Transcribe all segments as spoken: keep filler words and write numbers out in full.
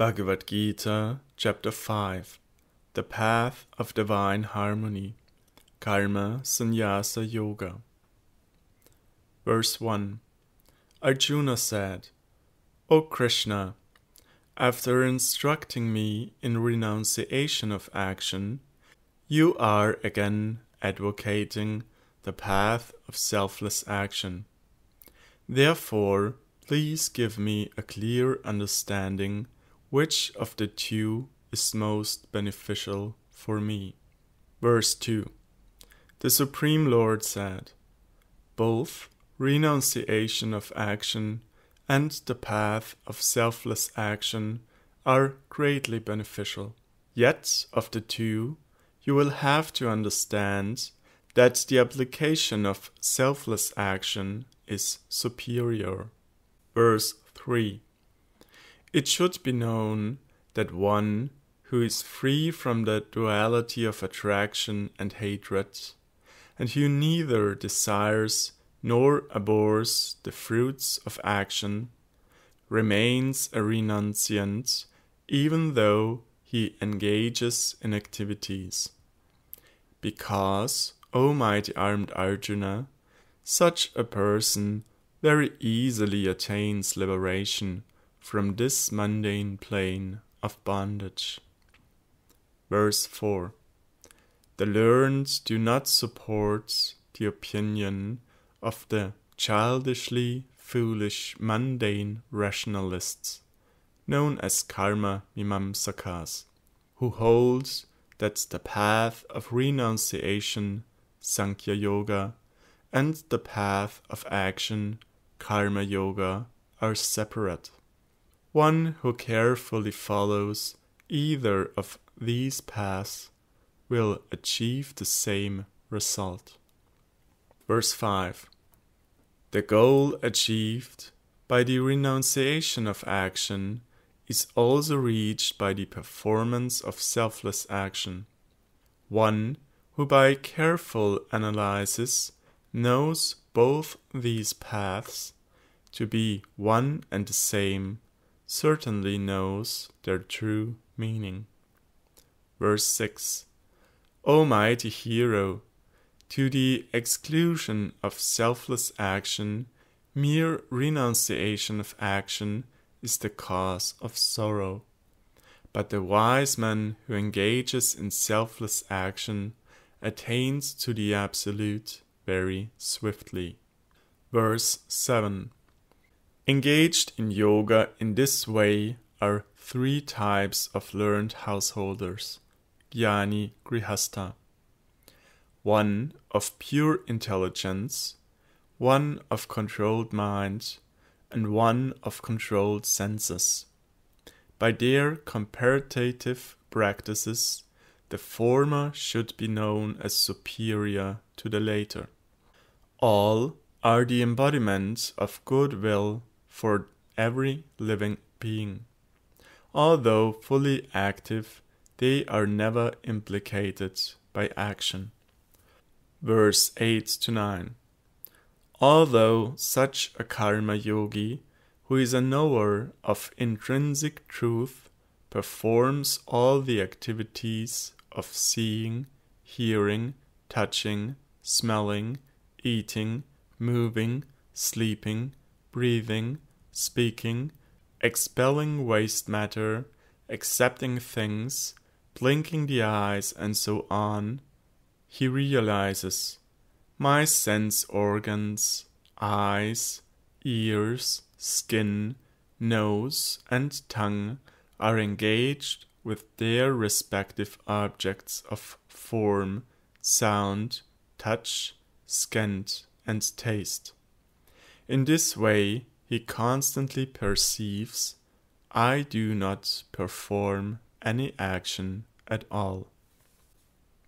Bhagavad Gita, Chapter five, The Path of Divine Harmony, Karma Sannyasa Yoga. Verse one. Arjuna said, O Krishna, after instructing me in renunciation of action, you are again advocating the path of selfless action. Therefore, please give me a clear understanding which of the two is most beneficial for me. Verse two. The Supreme Lord said, both renunciation of action and the path of selfless action are greatly beneficial. Yet of the two, you will have to understand that the application of selfless action is superior. Verse three. It should be known that one who is free from the duality of attraction and hatred, and who neither desires nor abhors the fruits of action, remains a renunciant even though he engages in activities. Because, O mighty armed Arjuna, such a person very easily attains liberation from this mundane plane of bondage. Verse four. The learned do not support the opinion of the childishly foolish mundane rationalists, known as Karma Mimamsakas, who hold that the path of renunciation, Sankhya Yoga, and the path of action, Karma Yoga, are separate. One who carefully follows either of these paths will achieve the same result. Verse five. The goal achieved by the renunciation of action is also reached by the performance of selfless action. One who by careful analysis knows both these paths to be one and the same certainly knows their true meaning. Verse six. O mighty hero, to the exclusion of selfless action, mere renunciation of action is the cause of sorrow. But the wise man who engages in selfless action attains to the absolute very swiftly. Verse seven. Engaged in yoga in this way are three types of learned householders, jnani-grihastha. One of pure intelligence, one of controlled mind, and one of controlled senses. By their comparative practices, the former should be known as superior to the later. All are the embodiment of goodwill for every living being. Although fully active, they are never implicated by action. Verse eight to nine. Although such a karma yogi, who is a knower of intrinsic truth, performs all the activities of seeing, hearing, touching, smelling, eating, moving, sleeping, breathing, speaking, expelling waste matter, accepting things, blinking the eyes, and so on, he realizes, my sense organs, eyes, ears, skin, nose, and tongue are engaged with their respective objects of form, sound, touch, scent, and taste. In this way, he constantly perceives, I do not perform any action at all.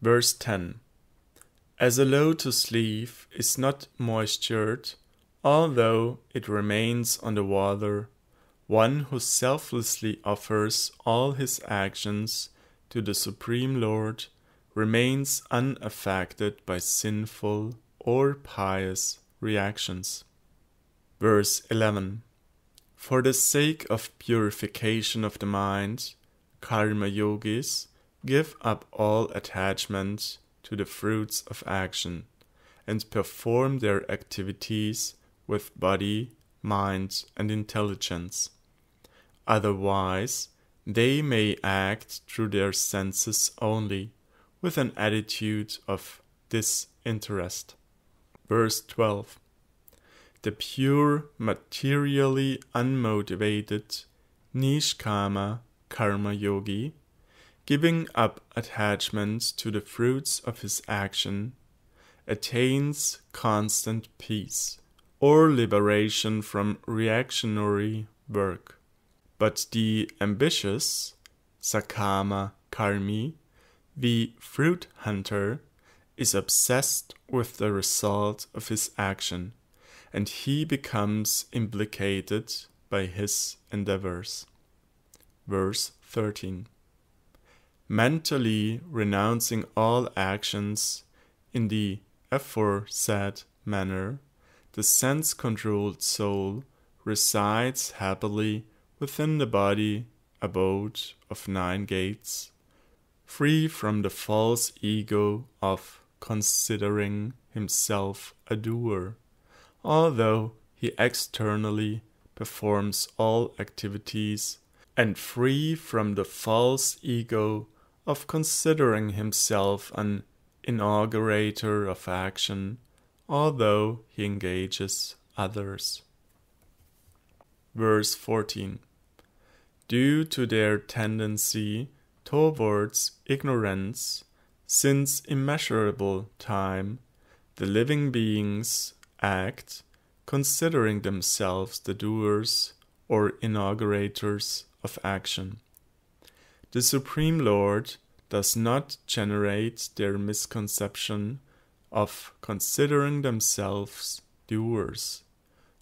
Verse ten. As a lotus leaf is not moistured, although it remains on the water, one who selflessly offers all his actions to the Supreme Lord remains unaffected by sinful or pious reactions. Verse eleven. For the sake of purification of the mind, karma yogis give up all attachments to the fruits of action and perform their activities with body, mind and intelligence. Otherwise, they may act through their senses only, with an attitude of disinterest. Verse twelve. The pure, materially unmotivated, Nishkama Karma Yogi, giving up attachments to the fruits of his action, attains constant peace, or liberation from reactionary work. But the ambitious, Sakama Karmi, the fruit hunter, is obsessed with the result of his action, and he becomes implicated by his endeavors. Verse thirteen. Mentally renouncing all actions in the aforesaid manner, the sense-controlled soul resides happily within the body, abode of nine gates, free from the false ego of considering himself a doer, although he externally performs all activities, and free from the false ego of considering himself an inaugurator of action, although he engages others. Verse fourteen. Due to their tendency towards ignorance, since immeasurable time, the living beings act, considering themselves the doers or inaugurators of action. The Supreme Lord does not generate their misconception of considering themselves doers,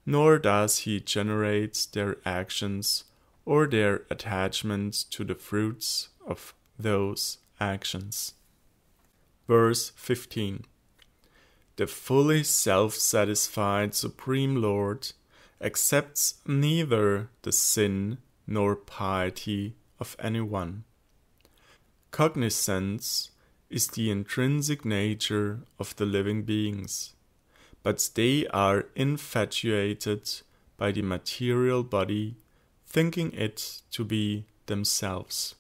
nor does he generate their actions or their attachments to the fruits of those actions. Verse fifteen. The fully self-satisfied Supreme Lord accepts neither the sin nor piety of anyone. Cognizance is the intrinsic nature of the living beings, but they are infatuated by the material body, thinking it to be themselves,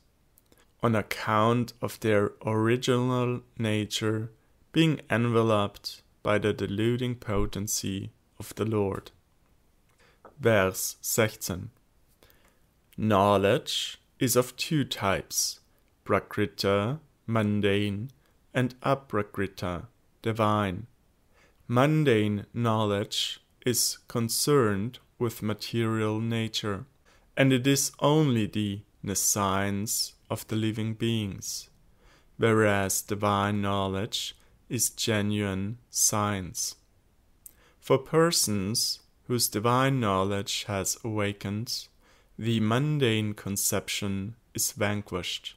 on account of their original nature being enveloped by the deluding potency of the Lord. Verse sixteen. Knowledge is of two types, prakrita, mundane, and aprakrita, divine. Mundane knowledge is concerned with material nature, and it is only the nescience of the living beings, whereas divine knowledge is genuine science. For persons whose divine knowledge has awakened, the mundane conception is vanquished,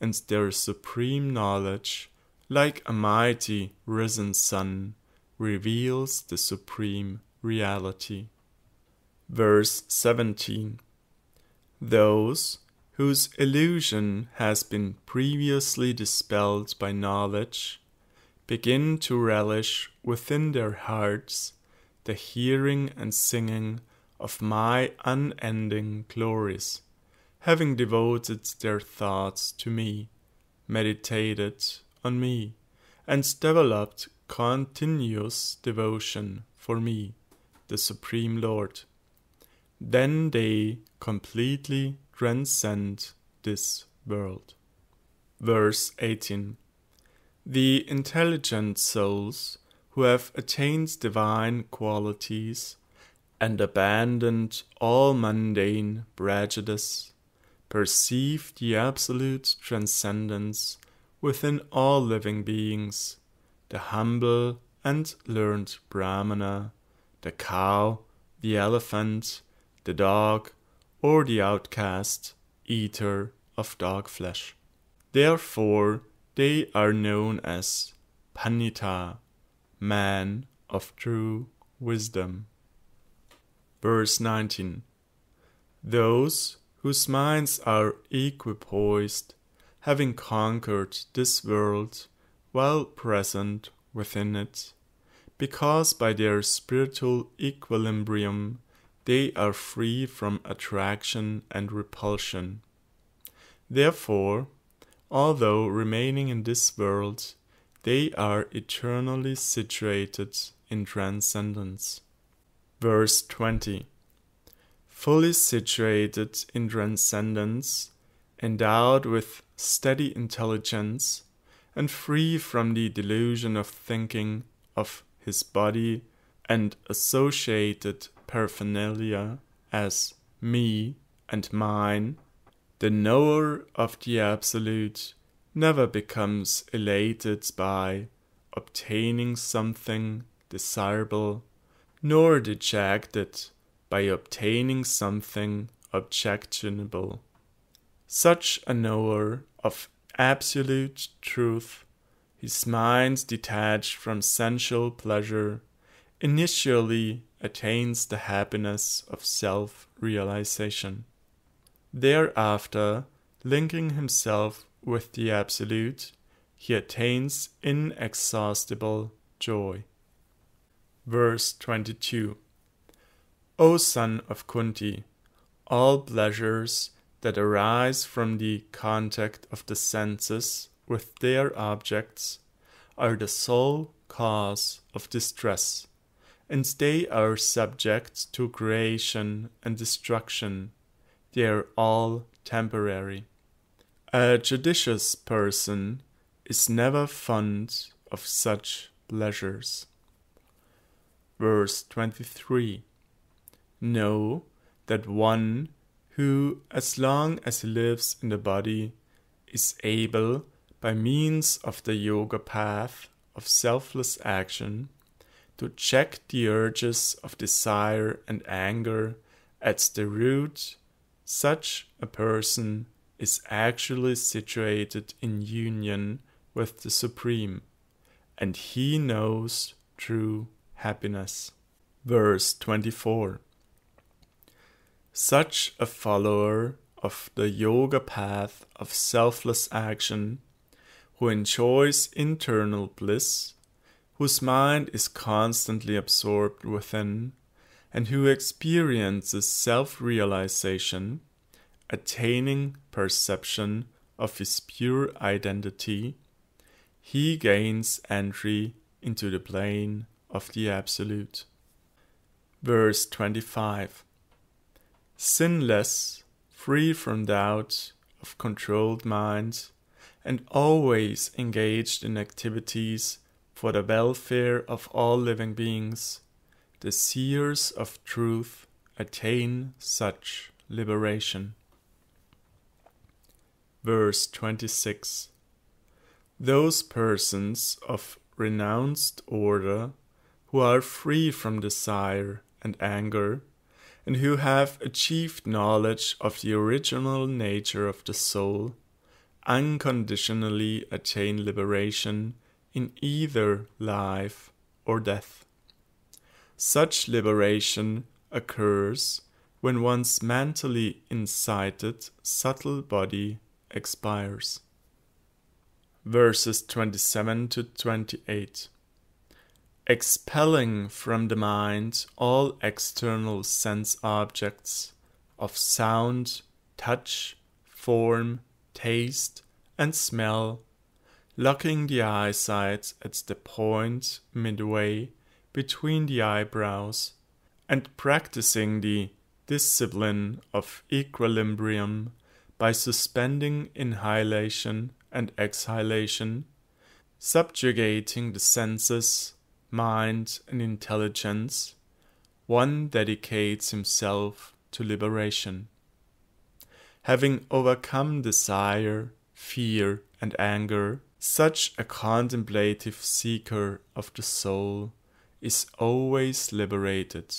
and their supreme knowledge, like a mighty risen sun, reveals the supreme reality. Verse seventeen. Those whose illusion has been previously dispelled by knowledge begin to relish within their hearts the hearing and singing of my unending glories, having devoted their thoughts to me, meditated on me, and developed continuous devotion for me, the Supreme Lord. Then they completely transcend this world. Verse eighteen. The intelligent souls who have attained divine qualities and abandoned all mundane prejudice perceive the absolute transcendence within all living beings, the humble and learned Brahmana, the cow, the elephant, the dog, or the outcast, eater of dog flesh. Therefore, they are known as Panita, man of true wisdom. Verse nineteen. Those whose minds are equipoised, having conquered this world while present within it, because by their spiritual equilibrium they are free from attraction and repulsion. Therefore, although remaining in this world, they are eternally situated in transcendence. Verse twenty. Fully situated in transcendence, endowed with steady intelligence, and free from the delusion of thinking of his body and associated paraphernalia as me and mine, the knower of the Absolute never becomes elated by obtaining something desirable, nor dejected by obtaining something objectionable. Such a knower of absolute truth, his mind detached from sensual pleasure, initially attains the happiness of self-realization. Thereafter, linking himself with the Absolute, he attains inexhaustible joy. Verse twenty-two. O son of Kunti, all pleasures that arise from the contact of the senses with their objects are the sole cause of distress, and they are subject to creation and destruction. They are all temporary. A judicious person is never fond of such pleasures. Verse twenty-three. Know that one who, as long as he lives in the body, is able, by means of the yoga path of selfless action, to check the urges of desire and anger at the root, such a person is actually situated in union with the Supreme, and he knows true happiness. Verse twenty-four. Such a follower of the yoga path of selfless action, who enjoys internal bliss, whose mind is constantly absorbed within, and who experiences self-realization, attaining perception of his pure identity, he gains entry into the plane of the Absolute. Verse twenty-five. Sinless, free from doubt, of controlled mind, and always engaged in activities for the welfare of all living beings, the seers of truth attain such liberation. Verse twenty-six. Those persons of renounced order who are free from desire and anger, and who have achieved knowledge of the original nature of the soul, unconditionally attain liberation in either life or death. Such liberation occurs when one's mentally incited subtle body expires. Verses twenty-seven to twenty-eight. Expelling from the mind all external sense objects of sound, touch, form, taste, and smell, locking the eyesight at the point midway between the eyebrows, and practicing the discipline of equilibrium by suspending inhalation and exhalation, subjugating the senses, mind, and intelligence, one dedicates himself to liberation. Having overcome desire, fear, and anger, such a contemplative seeker of the soul is always liberated,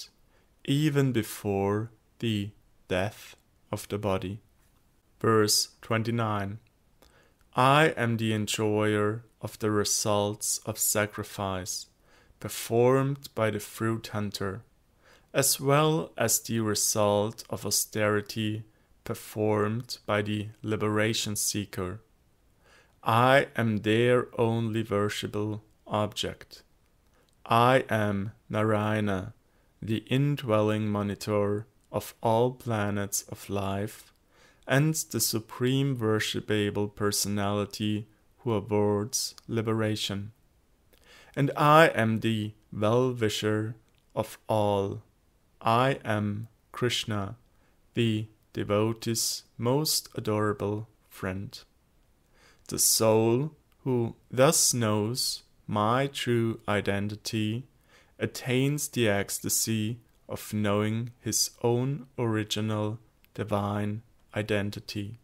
even before the death of the body. Verse twenty-nine. I am the enjoyer of the results of sacrifice performed by the fruit hunter, as well as the result of austerity performed by the liberation seeker. I am their only worshipable object. I am Narayana, the indwelling monitor of all planets of life, and the supreme worshipable personality who awards liberation. And I am the well-wisher of all. I am Krishna, the devotee's most adorable friend. The soul who thus knows my true identity attains the ecstasy of knowing his own original divine identity.